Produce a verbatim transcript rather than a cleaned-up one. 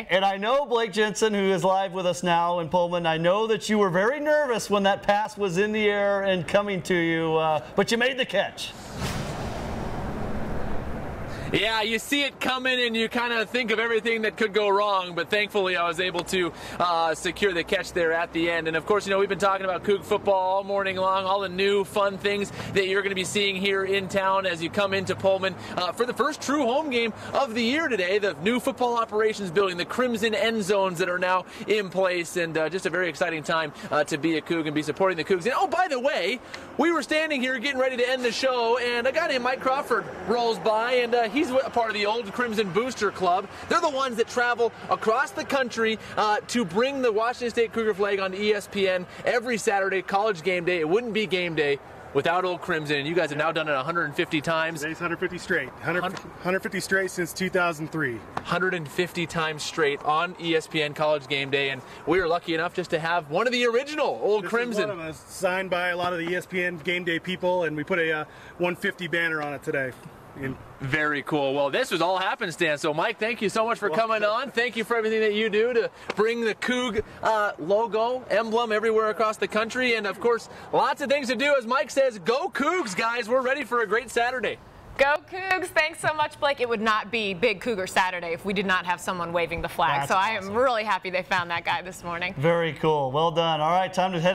Okay. And I know Blake Jensen, who is live with us now in Pullman, I know that you were very nervous when that pass was in the air and coming to you, uh, but you made the catch. Yeah, you see it coming and you kind of think of everything that could go wrong, but thankfully I was able to uh, secure the catch there at the end. And of course, you know, we've been talking about Coug football all morning long, all the new fun things that you're going to be seeing here in town as you come into Pullman uh, for the first true home game of the year today, the new football operations building, the Crimson end zones that are now in place, and uh, just a very exciting time uh, to be a Coug and be supporting the Cougs. And oh, by the way, we were standing here getting ready to end the show, and a guy named Mike Crawford rolls by, and uh, he's a part of the Ol' Crimson Booster Club. They're the ones that travel across the country uh, to bring the Washington State Cougar flag on E S P N every Saturday, College Game Day. It wouldn't be game day without Ol' Crimson, and you guys have now done it one hundred fifty times. Today's one hundred fifty straight. one hundred, one hundred fifty straight since two thousand three. one hundred fifty times straight on E S P N College Game Day, and we were lucky enough just to have one of the original Ol' Crimson. One of us, signed by a lot of the E S P N Game Day people, and we put a uh, one fifty banner on it today. In Very cool. Well, this was all happenstance. So, Mike, thank you so much for coming on. Thank you for everything that you do to bring the Coug uh, logo, emblem everywhere across the country. And, of course, lots of things to do. As Mike says, go Cougs, guys. We're ready for a great Saturday. Go Cougs. Thanks so much, Blake. It would not be Big Cougar Saturday if we did not have someone waving the flag. That's so awesome. I am really happy they found that guy this morning. Very cool. Well done. All right, time to head